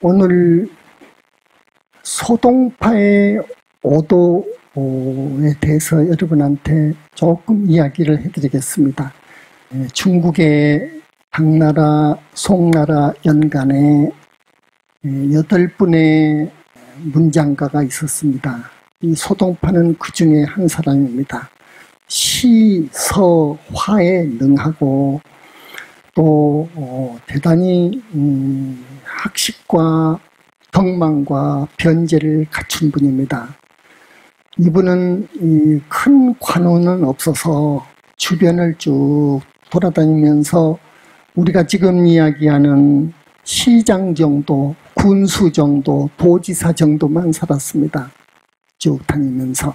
오늘 소동파의 오도에 대해서 여러분한테 조금 이야기를 해드리겠습니다. 중국의 당나라, 송나라 연간에 8분의 문장가가 있었습니다. 이 소동파는 그 중에 한 사람입니다. 시, 서, 화에 능하고 또 대단히 학식과 덕망과 변제를 갖춘 분입니다. 이분은 이 큰 관원은 없어서 주변을 쭉 돌아다니면서 우리가 지금 이야기하는 시장 정도, 군수 정도, 도지사 정도만 살았습니다. 쭉 다니면서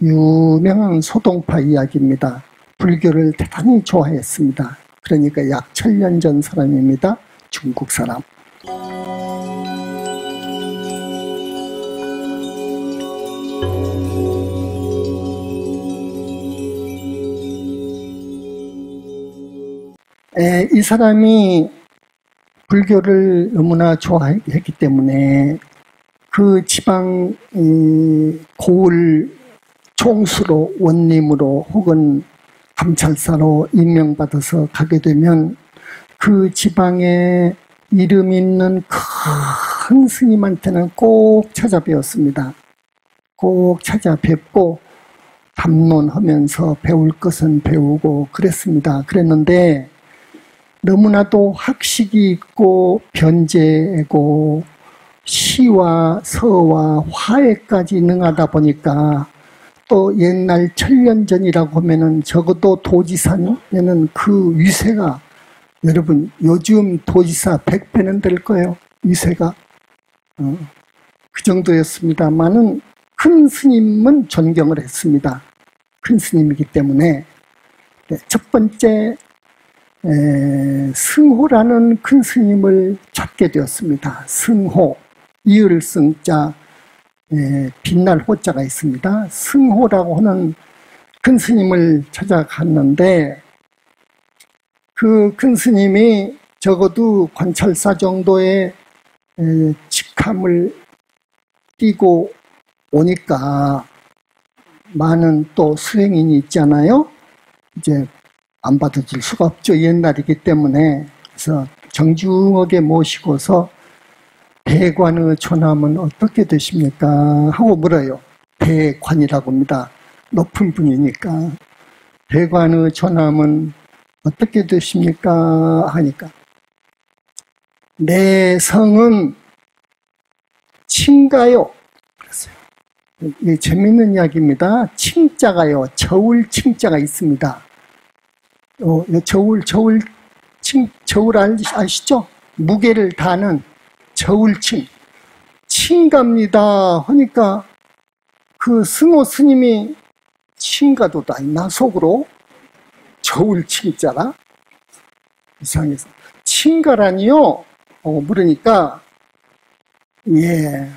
유명한 소동파 이야기입니다. 불교를 대단히 좋아했습니다. 그러니까 약 1000년 전 사람입니다. 중국 사람. 이 사람이 불교를 너무나 좋아했기 때문에 그 지방 고을 총수로, 원님으로 혹은 감찰사로 임명받아서 가게 되면 그 지방에 이름 있는 큰 스님한테는 꼭 찾아뵈었습니다. 꼭 찾아뵙고 담론하면서 배울 것은 배우고 그랬습니다. 그랬는데 너무나도 학식이 있고 변제고 시와 서와 화에까지 능하다 보니까 또 옛날 1000년 전이라고 하면은 적어도 도지사면은 그 위세가, 여러분 요즘 도지사 100배는 될 거예요. 위세가 그 정도였습니다만은 큰 스님은 존경을 했습니다. 큰 스님이기 때문에. 네, 첫 번째 승호라는 큰 스님을 찾게 되었습니다. 승호, 이을 승자, 빛날 호자가 있습니다. 승호라고 하는 큰 스님을 찾아갔는데 그 큰 스님이 적어도 관찰사 정도의 직함을 띠고 오니까 많은 또 수행인이 있잖아요. 이제 안 받아줄 수가 없죠. 옛날이기 때문에. 그래서 정중하게 모시고서 대관의 초남은 어떻게 되십니까? 하고 물어요. 대관이라고 합니다. 높은 분이니까. 대관의 초남은 어떻게 되십니까? 하니까 내 성은 친가요. 그랬어요. 이게 재밌는 이야기입니다. 친자가요. 저울 친자가 있습니다. 저울 아시죠? 무게를 다는 저울칭, 친갑니다 하니까 그 승호 스님이 친가도다 있나 속으로 저울칭자라 이상해서 친가라니요? 물으니까 예,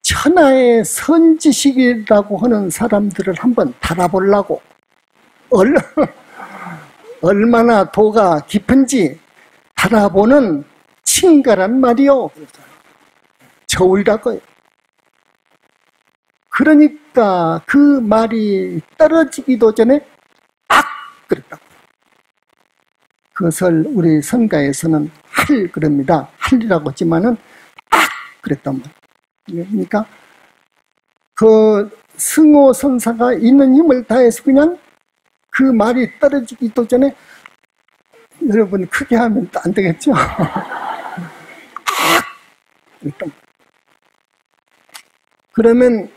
천하의 선지식이라고 하는 사람들을 한번 달아보려고 얼마나 도가 깊은지 달아보는 친가란 말이요. 저울이라고요. 그러니까 그 말이 떨어지기도 전에 악! 그랬다고요. 그것을 우리 선가에서는 할, 그럽니다. 할이라고 하지만은 악! 그랬단 말이에요. 그러니까 그 승호 선사가 있는 힘을 다해서 그냥 그 말이 떨어지기도 전에, 여러분 크게 하면 안 되겠죠? 그러면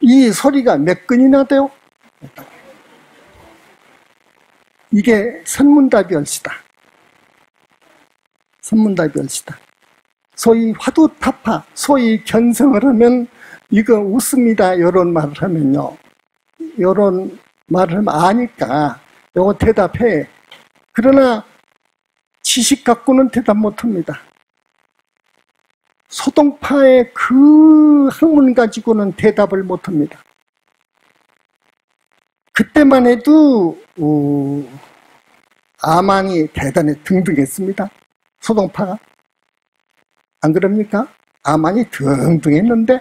이 소리가 몇 근이나 돼요? 이게 선문답이올시다. 선문답이올시다. 소위 화두타파, 소위 견성을 하면 이거 웃습니다. 요런 말을 하면요. 요런 말을 하면 아니까 요거 대답해. 그러나 지식 갖고는 대답 못합니다. 소동파의 그 학문 가지고는 대답을 못합니다. 그때만 해도 아만이 대단히 등등했습니다. 소동파가. 안 그럽니까? 아만이 등등했는데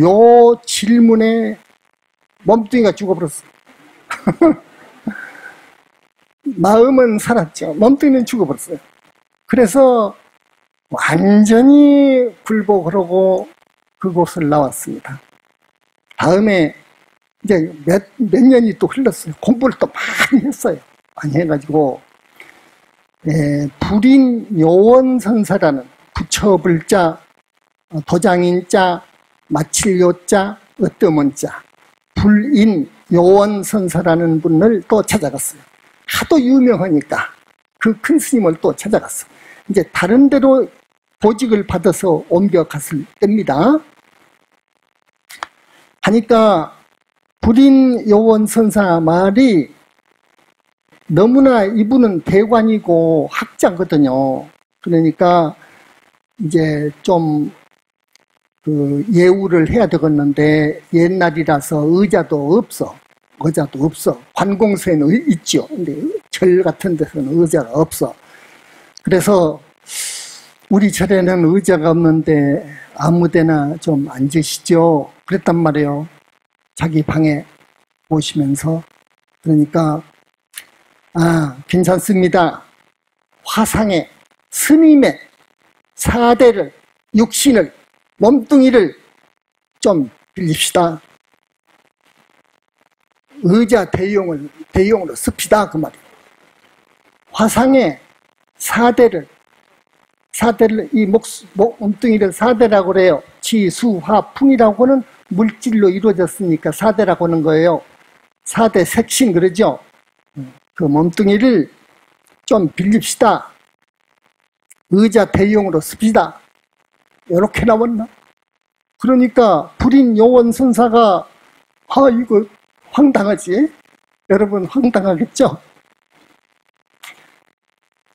요 질문에 몸뚱이가 죽어버렸어. 마음은 살았죠. 몸뚱이는 죽어버렸어요. 그래서 완전히 굴복하고 그곳을 나왔습니다. 다음에 이제 몇 년이 또 흘렀어요. 공부를 또 많이 했어요. 많이 해가지고 불인 요원선사라는 부처불자, 도장인자, 마칠요자, 으뜸은자, 불인 요원선사라는 분을 또 찾아갔어요. 하도 유명하니까 그 큰 스님을 또 찾아갔어요. 이제 다른 데로 보직을 받아서 옮겨갔을 때입니다. 하니까 불인 요원선사 말이 너무나 이분은 대관이고 학자거든요. 그러니까 이제 좀 그 예우를 해야 되겠는데 옛날이라서 의자도 없어. 의자도 없어. 관공서에는 있죠. 근데 절 같은 데서는 의자가 없어. 그래서 우리 절에는 의자가 없는데 아무데나 좀 앉으시죠. 그랬단 말이에요. 자기 방에 오시면서. 그러니까 아, 괜찮습니다. 화상에 스님의 사대를, 육신을, 몸뚱이를 좀 빌립시다. 의자 대용으로 씁시다. 그 말이에요. 화상에 사대를 이 몸뚱이를 사대라고 그래요. 지, 수, 화, 풍이라고는 물질로 이루어졌으니까 사대라고 하는 거예요. 사대 색신 그러죠. 그 몸뚱이를 좀 빌립시다. 의자 대용으로 씁시다. 이렇게 나왔나? 그러니까 불인 요원 선사가 아 이거 황당하지? 여러분 황당하겠죠?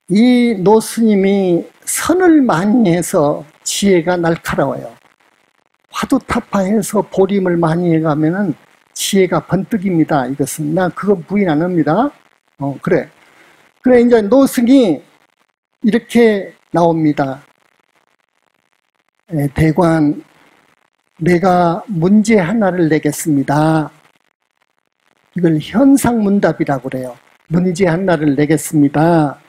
이 노스님이 선을 많이 해서 지혜가 날카로워요. 화두타파해서 보림을 많이 해가면은 지혜가 번뜩입니다. 이것은 나 그거 부인 안 합니다. 그래 이제 노승이 이렇게 나옵니다. 대관, 내가 문제 하나를 내겠습니다. 이걸 현상문답이라고 그래요. 문제 하나를 내겠습니다.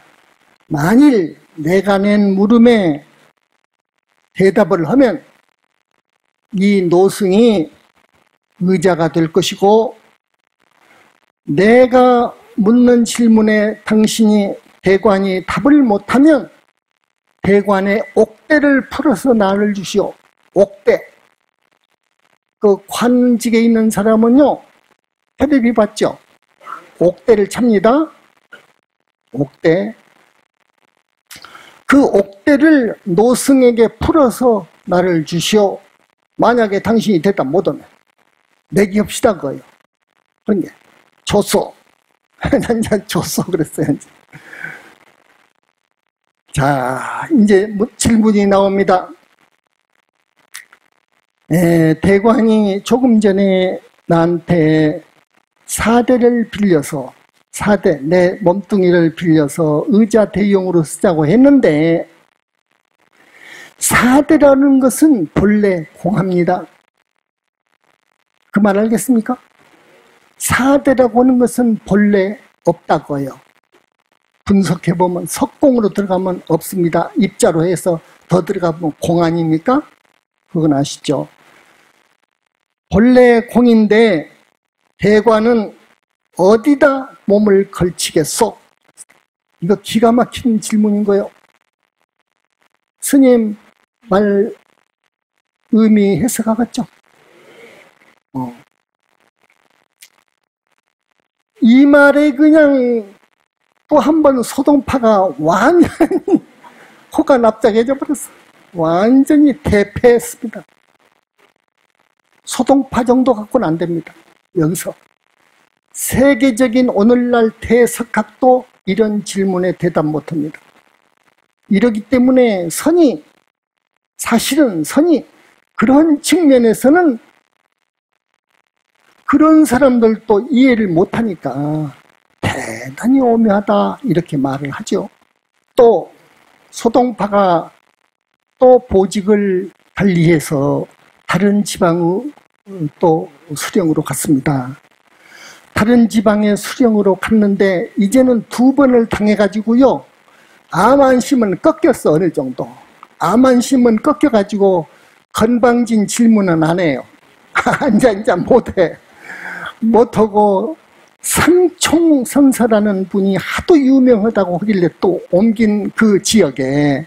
만일 내가 낸 물음에 대답을 하면 이 노승이 의자가 될 것이고 내가 묻는 질문에 당신이 대관이 답을 못하면 대관의 옥대를 풀어서 나를 주시오. 옥대. 그 관직에 있는 사람은요. 혜대비 받죠. 옥대를 찹니다. 옥대. 그 옥대를 노승에게 풀어서 나를 주시오. 만약에 당신이 대답 못하면 내기합시다 거예요. 그러니까 줬소. 난 줬어 그랬어요. 이제. 자, 이제 질문이 나옵니다. 대관이 조금 전에 나한테 사대를 빌려서 내 몸뚱이를 빌려서 의자 대용으로 쓰자고 했는데 사대라는 것은 본래 공합니다. 그 말 알겠습니까? 사대라고 하는 것은 본래 없다고요. 분석해보면 석공으로 들어가면 없습니다. 입자로 해서 더 들어가면 공 아닙니까? 그건 아시죠? 본래 공인데 대관은 어디다 몸을 걸치겠소? 이거 기가 막힌 질문인 거예요. 스님 말 의미해서 가겠죠? 이 말에 그냥 또 한 번 소동파가 완전히 코가 납작해져 버렸어. 완전히 대패했습니다. 소동파 정도 갖고는 안 됩니다. 여기서 세계적인 오늘날 대석학도 이런 질문에 대답 못합니다. 이러기 때문에 선이 사실은 선이 그런 측면에서는 그런 사람들도 이해를 못하니까 대단히 오묘하다 이렇게 말을 하죠. 또 소동파가 또 보직을 달리해서 다른 지방의 또 수령으로 갔습니다. 다른 지방의 수령으로 갔는데 이제는 두 번을 당해가지고요. 암안심은 꺾였어 어느 정도. 암안심은 꺾여가지고 건방진 질문은 안 해요. 앉아 못해. 못하고 삼총선사라는 분이 하도 유명하다고 하길래 또 옮긴 그 지역에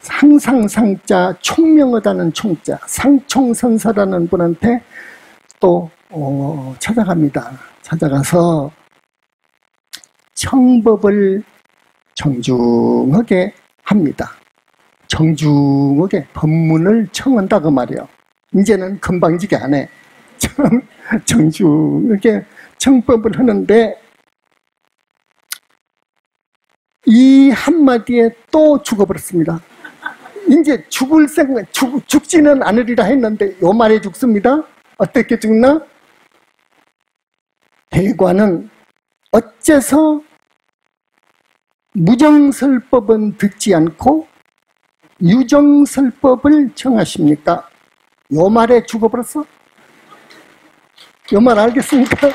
상상상자 총명하다는 총자 상총선사라는 분한테 또 찾아갑니다. 찾아가서 청법을 정중하게 합니다. 정중하게 법문을 청한다 그 말이에요. 이제는 건방지게 안 해. 정중하게 청법을 하는데 이 한마디에 또 죽어버렸습니다. 이제 죽을 생각, 죽지는 않으리라 했는데 요 말에 죽습니다. 어떻게 죽나? 대관은 어째서 무정설법은 듣지 않고 유정설법을 청하십니까? 요 말에 죽어버렸어? 요 말 알겠습니까?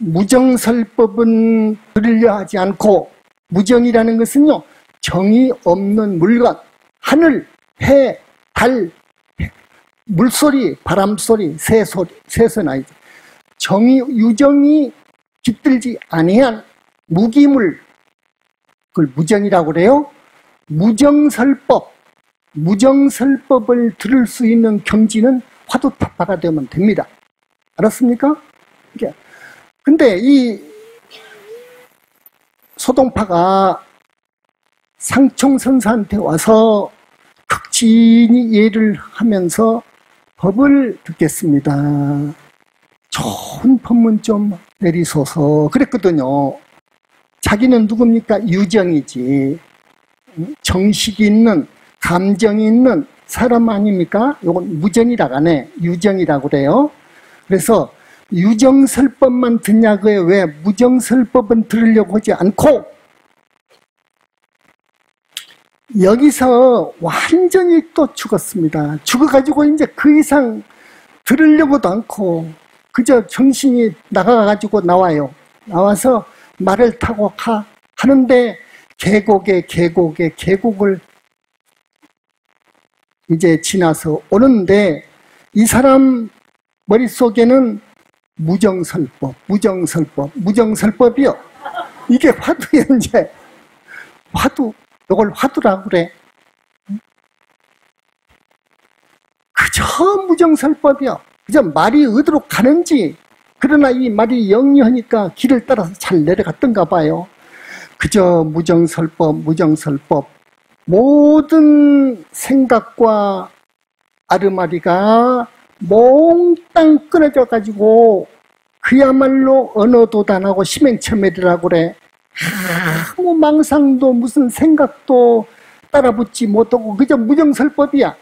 무정설법은 들으려 하지 않고, 무정이라는 것은요 정이 없는 물건, 하늘, 해, 달, 물소리, 바람소리, 새소리, 새소리 아니죠. 정이, 유정이 깃들지 아니한 무기물, 그걸 무정이라고 그래요. 무정설법, 무정설법을 들을 수 있는 경지는 화두타파가 되면 됩니다. 알았습니까? 근데 이 소동파가 상총선사한테 와서 극진히 예를 하면서 법을 듣겠습니다. 좋은 법문 좀 내리소서 그랬거든요. 자기는 누굽니까? 유정이지. 정식이 있는, 감정이 있는 사람 아닙니까? 요건 무정이라고 하네. 유정이라고 그래요. 그래서 유정설법만 듣냐고요. 왜? 무정설법은 들으려고 하지 않고, 여기서 완전히 또 죽었습니다. 죽어가지고 이제 그 이상 들으려고도 않고 그저 정신이 나가가지고 나와요. 나와서 말을 타고 하는데 계곡을 이제 지나서 오는데 이 사람 머릿속에는 무정설법이요. 이게 화두에 이제 화두, 이걸 화두라고 그래. 그저 무정설법이요. 그저 말이 어디로 가는지, 그러나 이 말이 영리하니까 길을 따라서 잘 내려갔던가 봐요. 그저 무정설법. 모든 생각과 아르마리가 몽땅 끊어져가지고 그야말로 언어도 단하고 심행체멸이라고 그래. 아무 망상도 무슨 생각도 따라붙지 못하고 그저 무정설법이야.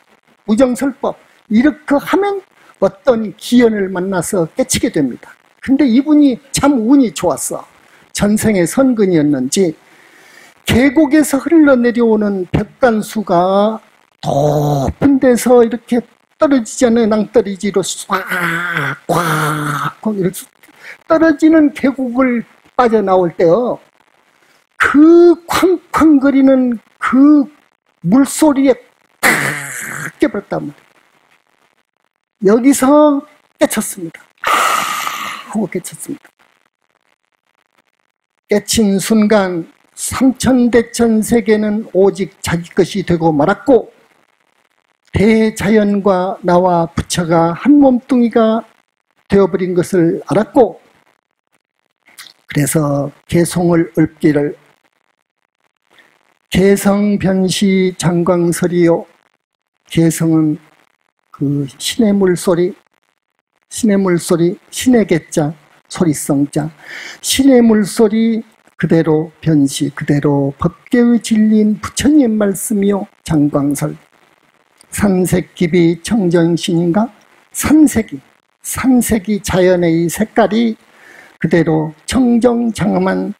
무정설법. 이렇게 하면 어떤 기연을 만나서 깨치게 됩니다. 근데 이분이 참 운이 좋았어. 전생의 선근이었는지 계곡에서 흘러내려오는 볕간수가 높은 데서 이렇게 떨어지잖아요. 낭떠러지로 꽉 이렇게 떨어지는 계곡을 빠져나올 때요. 그 쾅쾅거리는 그 물소리에 딱 깨버렸단 말이에요. 여기서 깨쳤습니다. 하고 깨쳤습니다. 깨친 순간 삼천대천 세계는 오직 자기 것이 되고 말았고 대자연과 나와 부처가 한 몸뚱이가 되어버린 것을 알았고 그래서 개성을 읊기를 개성변시 장광설이요. 개성은 그 신의 물소리, 신의 물소리, 신의 개자, 소리성자, 신의 물소리 그대로 변시 그대로 법계의 진리인 부처님 말씀이요. 장광설 산색기비 청정신인가? 산색이 자연의 색깔이 그대로 청정장엄한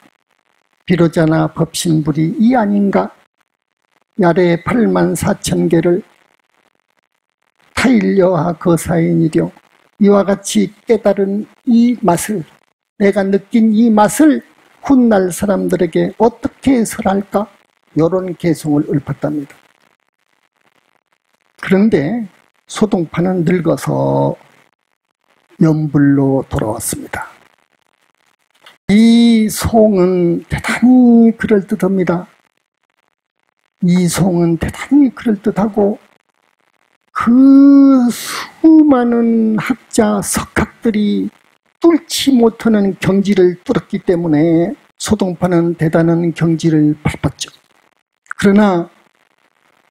비로자나 법신불이 이 아닌가? 야래 84,000개를 타일려하 거사인이려. 이와 같이 깨달은 이 맛을, 내가 느낀 이 맛을 훗날 사람들에게 어떻게 설할까? 이런 개성을 읊었답니다. 그런데 소동파는 늙어서 연불로 돌아왔습니다. 이 송은 대단히 그럴듯합니다. 이 송은 대단히 그럴듯하고 그 수많은 학자, 석학들이 뚫지 못하는 경지를 뚫었기 때문에 소동파는 대단한 경지를 밟았죠. 그러나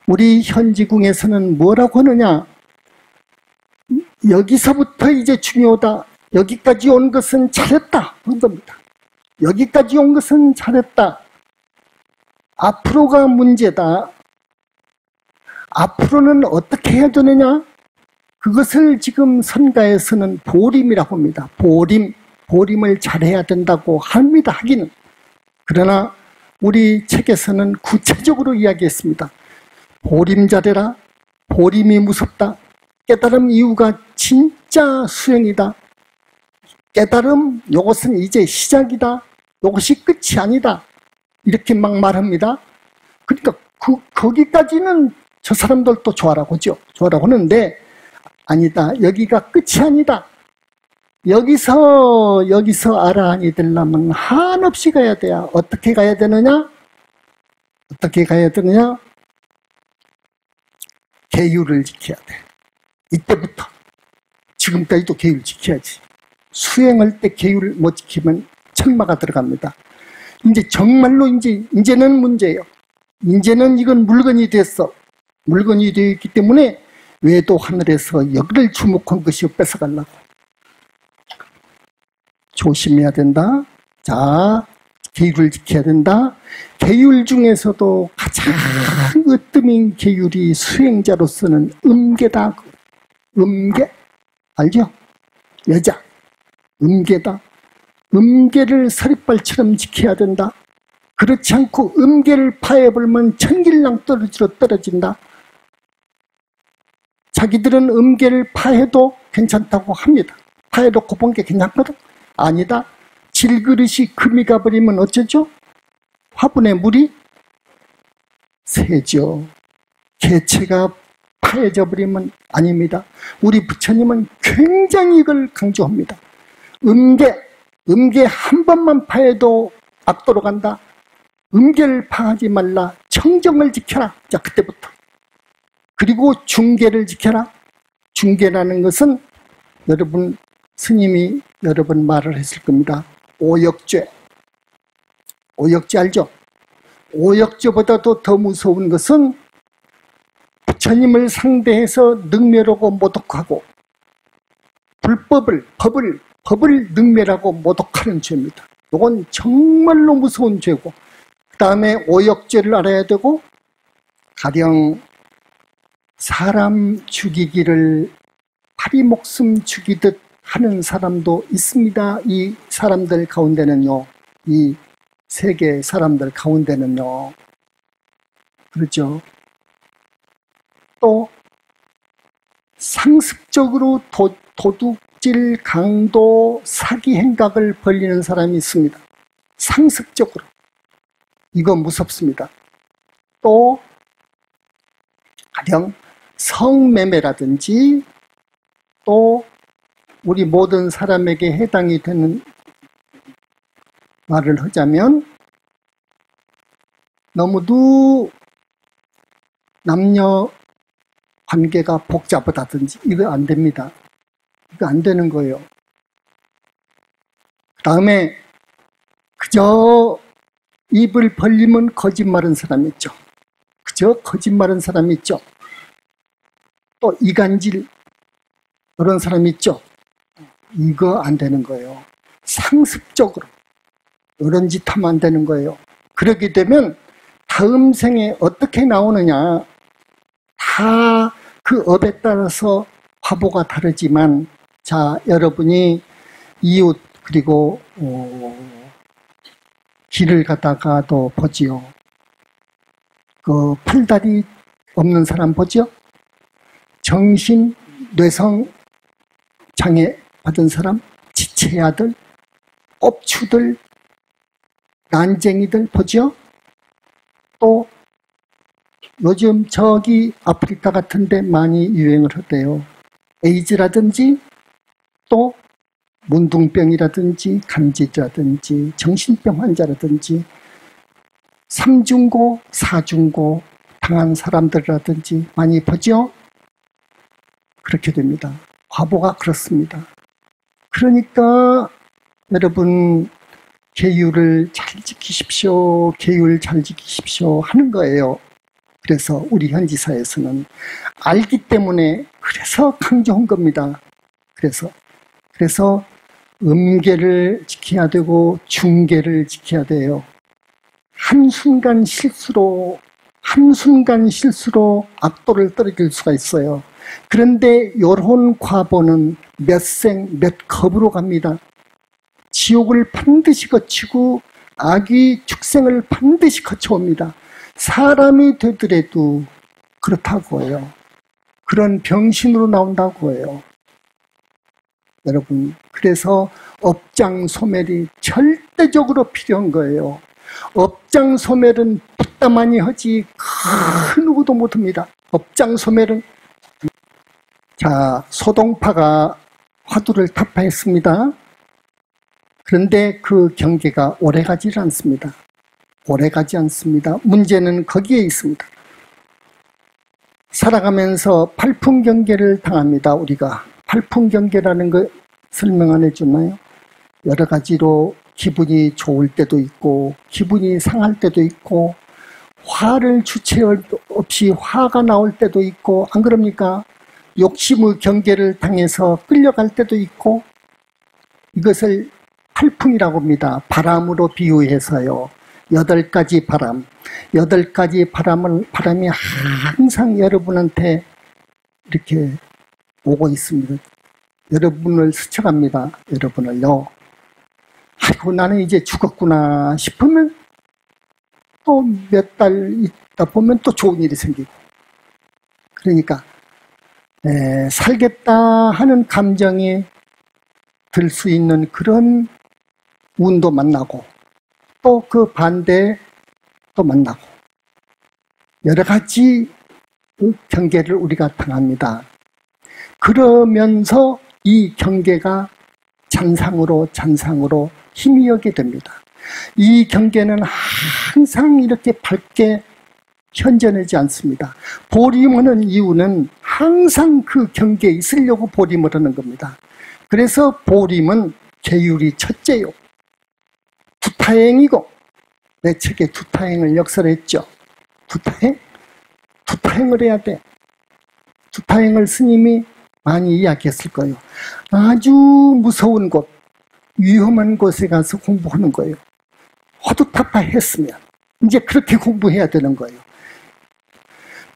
우리 현지궁에서는 뭐라고 하느냐? 여기서부터 이제 중요하다. 여기까지 온 것은 잘했다 하는 겁니다. 여기까지 온 것은 잘했다. 앞으로가 문제다. 앞으로는 어떻게 해야 되느냐? 그것을 지금 선가에서는 보림이라고 합니다. 보림, 보림을 잘해야 된다고 합니다. 하기는. 그러나 우리 책에서는 구체적으로 이야기했습니다. 보림 잘해라. 보림이 무섭다. 깨달음 이후가 진짜 수행이다. 깨달음 요것은 이제 시작이다. 요것이 끝이 아니다. 이렇게 막 말합니다. 그러니까 거기까지는 저 사람들도 좋아라고 하는데 아니다. 여기가 끝이 아니다. 여기서 아라한이 되려면 한없이 가야 돼요. 어떻게 가야 되느냐? 어떻게 가야 되느냐? 계율을 지켜야 돼. 이때부터. 지금까지도 계율 지켜야지. 수행할 때 계율을 못 지키면 천마가 들어갑니다. 이제 정말로 이제는 문제예요. 이제는 이건 물건이 됐어. 물건이 되었기 때문에 외도 하늘에서 여기를 주목한 것이 뺏어가려고. 조심해야 된다. 자, 계율을 지켜야 된다. 계율 중에서도 가장 으뜸인 계율이 수행자로서는 음계다. 음계, 알죠? 여자, 음계다. 음계를 사립발처럼 지켜야 된다. 그렇지 않고 음계를 파해버리면 천길랑 떨어진다. 자기들은 음계를 파해도 괜찮다고 합니다. 파해놓고 본 게 괜찮거든? 아니다. 질그릇이 금이 가버리면 어쩌죠? 화분에 물이 새죠. 개체가 파해져 버리면 아닙니다. 우리 부처님은 굉장히 이걸 강조합니다. 음계 한 번만 파해도 악도로 간다. 음계를 파하지 말라. 청정을 지켜라. 자, 그때부터. 그리고 중계를 지켜라. 중계라는 것은 여러분 스님이 여러 번 말을 했을 겁니다. 오역죄. 오역죄 알죠? 오역죄보다도 더 무서운 것은 부처님을 상대해서 능멸하고 모독하고 불법을, 법을 능멸하고 모독하는 죄입니다. 이건 정말로 무서운 죄고 그 다음에 오역죄를 알아야 되고 가령 사람 죽이기를 파리 목숨 죽이듯 하는 사람도 있습니다. 이 사람들 가운데는요. 이 세계 사람들 가운데는요. 그렇죠. 또 상습적으로 도둑질, 강도, 사기 행각을 벌이는 사람이 있습니다. 상습적으로. 이건 무섭습니다. 또 가령 성매매라든지 또 우리 모든 사람에게 해당이 되는 말을 하자면 너무도 남녀 관계가 복잡하다든지 이거 안 됩니다. 이거 안 되는 거예요. 그 다음에 그저 입을 벌리면 거짓말한 사람이 있죠. 그저 거짓말한 사람이 있죠. 또 이간질 이런 사람이 있죠. 이거 안 되는 거예요. 상습적으로 이런 짓 하면 안 되는 거예요. 그러게 되면 다음 생에 어떻게 나오느냐. 다 그 업에 따라서 화보가 다르지만 자 여러분이 이웃 그리고 길을 가다가도 보지요. 그 팔다리 없는 사람 보지요. 정신 뇌성 장애 받은 사람, 지체아들, 업추들, 난쟁이들 보지요. 또 요즘 저기 아프리카 같은 데 많이 유행을 하대요. 에이즈라든지 또 문둥병이라든지 간질이라든지 정신병 환자라든지 삼중고, 사중고 당한 사람들이라든지 많이 보죠? 그렇게 됩니다. 과보가 그렇습니다. 그러니까 여러분 계율을 잘 지키십시오. 계율 잘 지키십시오 하는 거예요. 그래서 우리 현지사에서는 알기 때문에 그래서 강조한 겁니다. 그래서 음계를 지켜야 되고 중계를 지켜야 돼요. 한순간 실수로 악도를 떨어질 수가 있어요. 그런데 요런 과보는 몇 생 몇 겁으로 갑니다. 지옥을 반드시 거치고 악이 축생을 반드시 거쳐옵니다. 사람이 되더라도 그렇다고요. 그런 병신으로 나온다고요. 여러분, 그래서 업장소멸이 절대적으로 필요한 거예요. 업장소멸은 붓다만이 하지 그 누구도 못합니다. 업장소멸은. 자, 소동파가 화두를 타파했습니다. 그런데 그 경계가 오래가지 않습니다. 문제는 거기에 있습니다. 살아가면서 팔풍경계를 당합니다. 우리가 팔풍경계라는 거 설명 안 해주나요? 여러 가지로 기분이 좋을 때도 있고 기분이 상할 때도 있고 화를 주체 없이 화가 나올 때도 있고, 안 그럽니까? 욕심의 경계를 당해서 끌려갈 때도 있고, 이것을 팔풍이라고 합니다. 바람으로 비유해서요. 8가지 바람, 8가지 바람이 항상 여러분한테 이렇게 오고 있습니다. 여러분을 스쳐갑니다. 여러분을요. 아이고, 나는 이제 죽었구나 싶으면 또 몇 달 있다 보면 또 좋은 일이 생기고. 그러니까 살겠다 하는 감정이 들 수 있는 그런 운도 만나고, 또 그 반대 또 만나고, 여러 가지 경계를 우리가 당합니다. 그러면서 이 경계가 잔상으로 희미하게 됩니다. 이 경계는 항상 이렇게 밝게 현전하지 않습니다. 보림하는 이유는 항상 그 경계에 있으려고 보림을 하는 겁니다. 그래서 보림은 계율이 첫째요. 두타행이고, 내 책에 두타행을 역설했죠. 두타행을 해야 돼. 두타행을 스님이 많이 이야기했을 거예요. 아주 무서운 곳, 위험한 곳에 가서 공부하는 거예요. 허두타파했으면 이제 그렇게 공부해야 되는 거예요.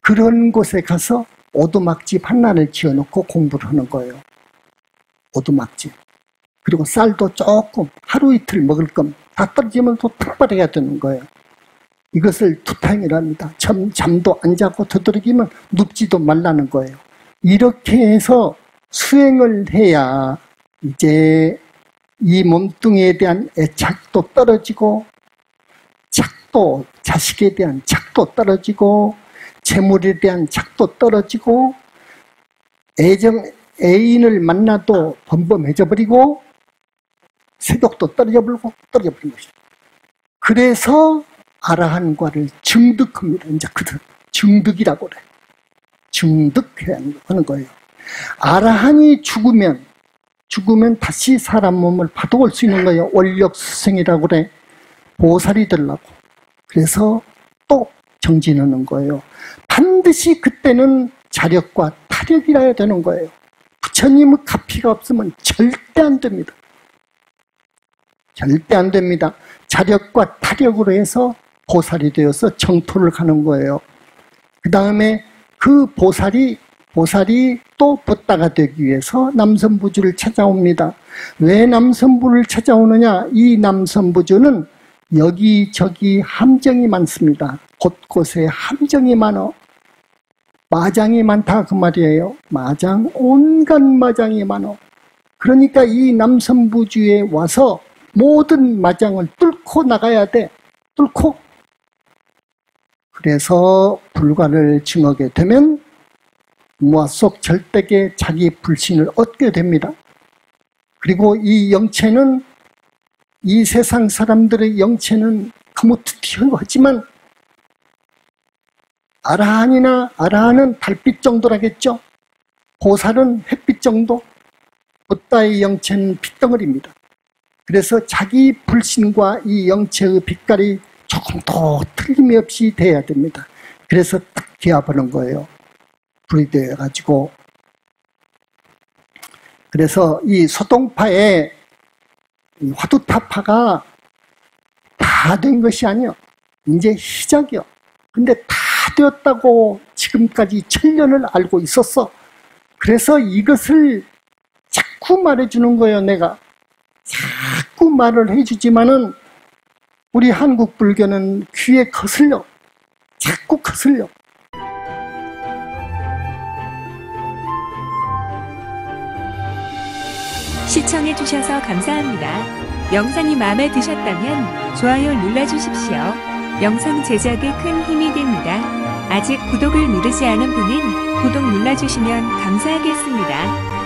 그런 곳에 가서 오두막집 하나를 지어놓고 공부를 하는 거예요. 오두막집. 그리고 쌀도 조금, 하루 이틀 먹을 것 다 떨어지면 또 탁발해야 되는 거예요. 이것을 두탕이랍니다. 잠도 안 자고 두드러기면 눕지도 말라는 거예요. 이렇게 해서 수행을 해야 이제 이 몸뚱이에 대한 애착도 떨어지고, 착도, 자식에 대한 착도 떨어지고, 재물에 대한 착도 떨어지고, 애인을 만나도 범범해져 버리고, 세독도 떨어져 버린 것이죠. 그래서 아라한과를 증득합니다. 이제 그들 증득이라고 그래. 증득해야 하는 거예요. 아라한이 죽으면 다시 사람 몸을 받아올 수 있는 거예요. 원력수생이라고 그래. 보살이 되려고. 그래서 또 정진하는 거예요. 반드시 그때는 자력과 타력이라 해야 되는 거예요. 부처님의 가피가 없으면 절대 안 됩니다. 절대 안 됩니다. 자력과 타력으로 해서 보살이 되어서 정토를 가는 거예요. 그 다음에 그 보살이 또 붓다가 되기 위해서 남선부주를 찾아옵니다. 왜 남선부를 찾아오느냐? 이 남선부주는 여기저기 함정이 많습니다. 곳곳에 함정이 많어. 마장이 많다 그 말이에요. 마장, 온갖 마장이 많어. 그러니까 이 남선부주에 와서 모든 마장을 뚫고 나가야 돼. 뚫고. 그래서 불가를 증하게 되면 무아 속 절대계 자기 불신을 얻게 됩니다. 그리고 이 영체는, 이 세상 사람들의 영체는 거뭇하지만 아라한이나 아라한은 달빛 정도라겠죠. 보살은 햇빛 정도, 부다의 영체는 빛덩어리입니다. 그래서 자기 불신과 이 영체의 빛깔이 조금 더 틀림이 없이 돼야 됩니다. 그래서 딱 기어보는 거예요. 불이 돼가지고. 그래서 이 소동파의 화두타파가 다 된 것이 아니요. 이제 시작이요. 근데 다 되었다고 지금까지 7년을 알고 있었어. 그래서 이것을 자꾸 말해주는 거예요. 내가 자꾸 말을 해주지만은 우리 한국 불교는 귀에 거슬려. 자꾸 거슬려. 시청해주셔서 감사합니다. 영상이 마음에 드셨다면 좋아요 눌러주십시오. 영상 제작에 큰 힘이 됩니다. 아직 구독을 누르지 않은 분은 구독 눌러주시면 감사하겠습니다.